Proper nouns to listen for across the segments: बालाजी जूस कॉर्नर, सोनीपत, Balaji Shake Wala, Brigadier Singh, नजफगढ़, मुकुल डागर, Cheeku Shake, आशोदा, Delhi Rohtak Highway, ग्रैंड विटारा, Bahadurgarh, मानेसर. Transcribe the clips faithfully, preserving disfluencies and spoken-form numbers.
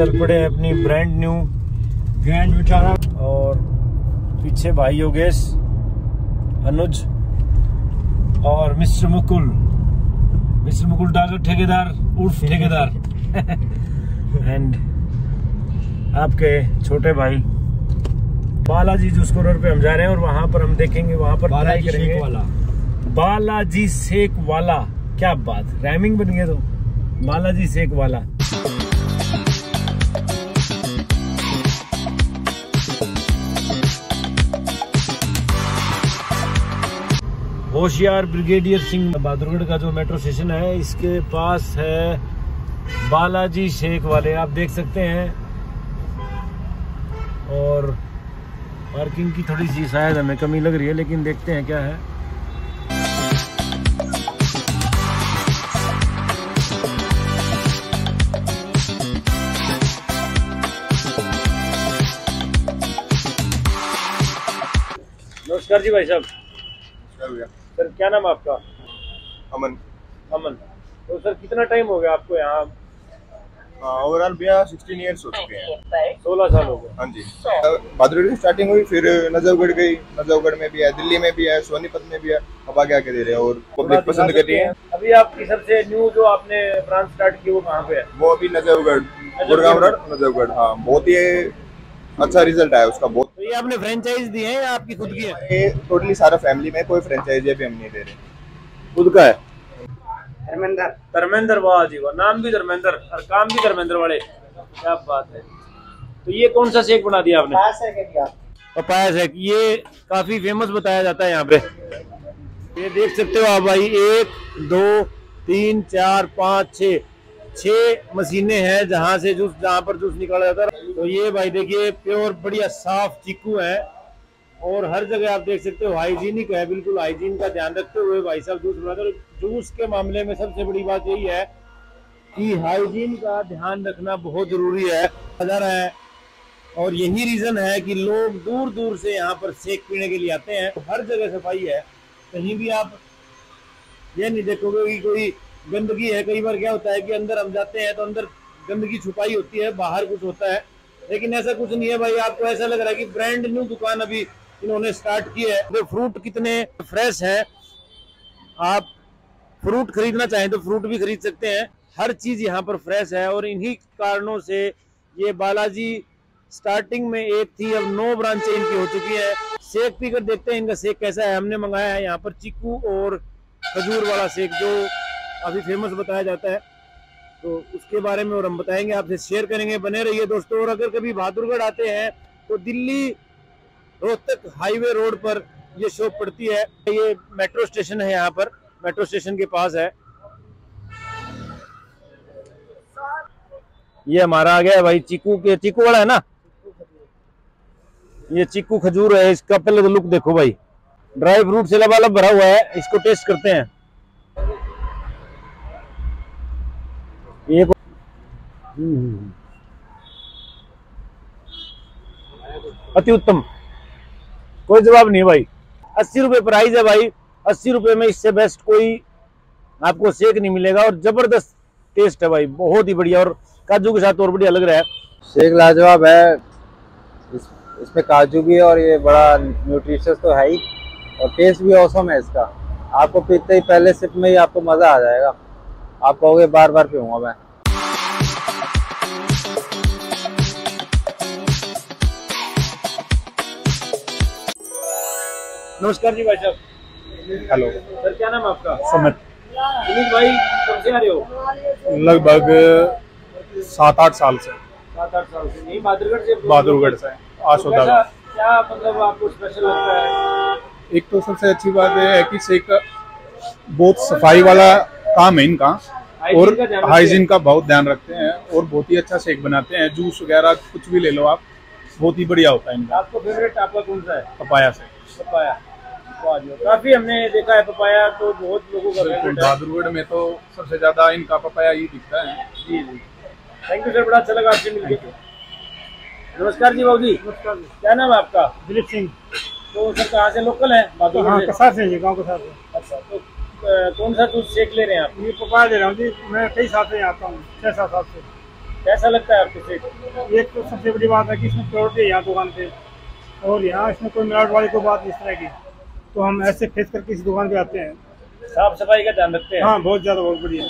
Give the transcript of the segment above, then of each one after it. चल पड़े हैं अपनी ब्रांड न्यू ग्रैंड विटारा। और पीछे भाई योगेश, अनुज और मिस्टर मुकुल मिस्टर मुकुल डागर ठेकेदार उर्फ ठेकेदार एंड आपके छोटे भाई बालाजी जूस कॉर्नर पे हम जा रहे हैं और वहाँ पर हम देखेंगे, वहाँ पर ट्राई करेंगे बालाजी शेक वाला। क्या बात, रैमिंग बन गया तो बालाजी शेक वाला। होशियार ब्रिगेडियर सिंह बहादुरगढ़ का जो मेट्रो स्टेशन है इसके पास है बालाजी शेक वाले, आप देख सकते हैं। और पार्किंग की थोड़ी सी शायद हमें कमी लग रही है, लेकिन देखते हैं क्या है। नमस्कार जी भाई साहब। सर क्या नाम आपका? अमन। अमन, तो सर कितना टाइम हो गया आपको यहाँ? ओवरऑल भैया सोलह इयर्स हो चुके हैं। सोलह साल हो गए। हाँ जी, बहादुरगढ़ की स्टार्टिंग हुई, फिर नजफगढ़ गई, नजफगढ़ में भी है, दिल्ली में भी है, सोनीपत में भी है, अब आगे आके दे रहे हैं और पब्लिक पसंद कर रही है। अभी आपकी सबसे न्यू जो आपने ब्रांच स्टार्ट की वो कहाँ पे है? वो अभी नजफगढ़, गुड़गांव रोड नजफगढ़। हाँ, बहुत ही अच्छा रिजल्ट आया उसका। बहुत तो ये आपने फ्रेंचाइज दी है या आपकी खुद की है? ये टोटली सारा फैमिली में, कोई फ्रेंचाइजी भी हम नहीं दे रहे, खुद का है। धर्मेंद्र धर्मेंद्र वाह जी वाह, नाम भी धर्मेंद्र और काम भी धर्मेंद्र वाले, क्या बात है। तो ये कौन सा शेक बना दिया आपने? पपाया शेक, ये काफी फेमस बताया जाता है यहाँ पे। ये देख सकते हो आप भाई, एक दो तीन चार पाँच छः छह मशीने हैं जहाँ से जूस, जहाँ पर जूस निकाला जाता है। तो ये भाई देखिए प्योर बढ़िया साफ चीकू है और हर जगह आप देख सकते हो हाइजीनिक है, बिल्कुल हाइजीन का ध्यान रखते हुए भाई साहब जूस बनाते हैं। जूस के मामले में सबसे बड़ी बात यही है कि हाइजीन का ध्यान रखना बहुत जरूरी है, अदर है। और यही रीजन है कि लोग दूर दूर से यहाँ पर शेक पीने के लिए आते हैं। हर जगह सफाई है, कहीं भी आप ये नहीं देखोगे कि कोई गंदगी है। कई बार क्या होता है कि अंदर हम जाते हैं तो अंदर गंदगी छुपाई होती है, बाहर कुछ होता है, लेकिन ऐसा कुछ नहीं है भाई। आपको ऐसा लग रहा है कि ब्रांड न्यू दुकान अभी इन्होंने स्टार्ट की है। तो फ्रूट कितने फ्रेश हैं, आप फ्रूट खरीदना चाहें तो फ्रूट भी खरीद सकते हैं। हर चीज यहाँ पर फ्रेश है और इन्हीं कारणों से ये बालाजी स्टार्टिंग में एक थी, अब नौ ब्रांचें इनकी हो चुकी है। शेक पीकर देखते हैं इनका शेक कैसा है। हमने मंगाया है यहाँ पर चीकू और खजूर वाला शेक जो काफी फेमस बताया जाता है, तो उसके बारे में और हम बताएंगे, आपसे शेयर करेंगे। बने रहिए दोस्तों। और अगर कभी बहादुरगढ़ आते हैं तो दिल्ली रोहतक हाईवे रोड पर ये शॉप पड़ती है। ये मेट्रो स्टेशन है, यहाँ पर मेट्रो स्टेशन के पास है। ये हमारा आ गया है भाई चीकू के, चीकू वाला है ना, ये चीकू खजूर है। इसका पहले तो लुक देखो भाई, ड्राई फ्रूट से लबालब भरा हुआ है। इसको टेस्ट करते हैं। ये अति उत्तम, कोई जवाब नहीं भाई। अस्सी रुपए प्राइस है भाई, अस्सी रुपए में इससे बेस्ट कोई आपको शेक नहीं मिलेगा। और जबरदस्त टेस्ट है भाई, बहुत ही बढ़िया, और काजू के साथ और बढ़िया लग रहा है। शेक लाजवाब है, इस, इसमें काजू भी है और ये बड़ा न्यूट्रिशियस तो है ही, और टेस्ट भी औसम है इसका। आपको पीते ही पहले सिप में ही आपको मजा आ जाएगा, आप कहोगे बार बार पीऊंगा मैं। नमस्कार जी भाई साहब। हेलो सर, क्या नाम आपका? सुमित। सुमित भाई कब से आ रहे हो? लगभग सात आठ साल से। सात आठ साल से नहीं, बहादुरगढ़ से। बहादुरगढ़ से आशोदा। क्या मतलब आपको स्पेशल लगता है? एक तो सबसे अच्छी बात यह है कि शेक बहुत सफाई वाला काम है इनका, और हाइजीन का बहुत ध्यान रखते हैं और बहुत ही अच्छा शेक बनाते हैं। जूस वगैरह कुछ भी ले लो आप, बहुत ही बढ़िया होता है इनका। आपको फेवरेट आपका कौन सा है? Papaya shake. पपाया, काफी हमने देखा है पपाया तो बहुत लोगों का फेवरेट है। बहादुरगढ़ में तो सबसे ज्यादा इनका पपाया ही दिखता है। जी जी, थैंक यू सर, बड़ा अच्छा लगा आपसे मिलकर। नमस्कार जी बाबू जी। नमस्कार। क्या नाम है आपका? दिलीप सिंह। तो सर कहाँ से लोकल है? अच्छा, तो कौन सा जूस शेक ले रहे हैं आप? ये पपाया ले रहा हूँ जी, मैं कई साल से आता हूँ, छह सात साल से। कैसा लगता है आपके सेठ? एक तो सबसे बड़ी बात है कि इसमें प्योरिटी है यहाँ दुकान पे, और यहाँ इसमें कोई मिलावट वाली कोई बात इस तरह की, तो हम ऐसे फेस करके इस दुकान पे आते हैं। साफ सफाई का ध्यान रखते हैं? हाँ, बहुत ज्यादा, बहुत बढ़िया।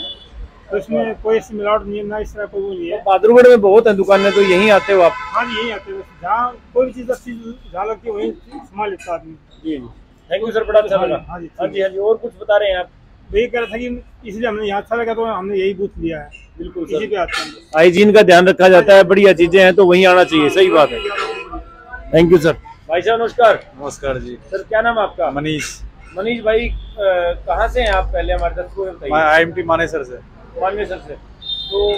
तो इसमें कोई ऐसी मिलावट नहीं है, ना इस तरह कोई वो नहीं है। बहादुरगढ़ में बहुत है दुकानें, तो यहीं आते हो आप? हाँ, यहीं आते हो। जहाँ कोई भी चीज अच्छी जहाँ लगती है वही संभाल लेता आदमी। जी जी, थैंक यू सर, बड़ा अच्छा लगा। हाँ जी, हाँ जी। और कुछ बता रहे हैं आप? यही कह रहा था कि इसलिए हमने यहाँ अच्छा लगा तो हमने यही बूथ लिया है। बिल्कुल, इसी पे आते हैं। हाइजीन का ध्यान रखा जाता है, बढ़िया चीजें हैं तो वहीं आना चाहिए। सही बात है। Thank you sir. भाई साहब नमस्कार। नमस्कार जी। सर क्या नाम आपका? मनीष। मनीष भाई कहाँ से हैं आप? पहले हमारे दर्शकों को बताइए। आई एम टी मानेसर से। मानेसर से। तो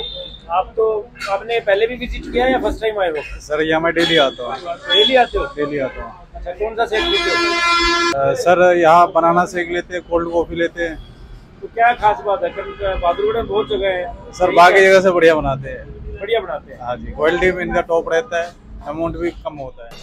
आप तो आपने पहले भी विजिट किया है या फर्स्ट टाइम आए हो? सर यहाँ मैं डेली आता हूँ। डेली आते हो? डेली आता हूँ। अच्छा, कौन सा शेक लेते हो? सर यहाँ बनाना शेक लेते हैं, कोल्ड कॉफी लेते हैं। तो क्या खास बात है? बहादुरगढ़ में बहुत जगह है सर, बाकी जगह से बढ़िया बनाते हैं। बढ़िया बनाते हैं, हाँ जी। क्वालिटी में इनका टॉप रहता है, अमाउंट भी कम होता है।